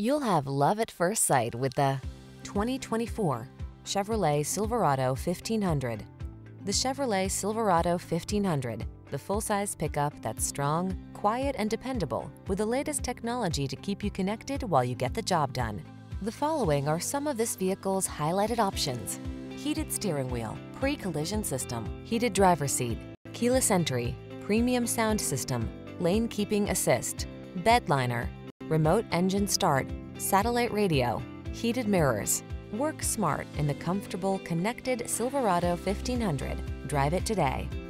You'll have love at first sight with the 2024 Chevrolet Silverado 1500. The Chevrolet Silverado 1500, the full-size pickup that's strong, quiet, and dependable, with the latest technology to keep you connected while you get the job done. The following are some of this vehicle's highlighted options: heated steering wheel, pre-collision system, heated driver's seat, keyless entry, premium sound system, lane keeping assist, bed liner, remote engine start, satellite radio, heated mirrors. Work smart in the comfortable, connected Silverado 1500. Drive it today.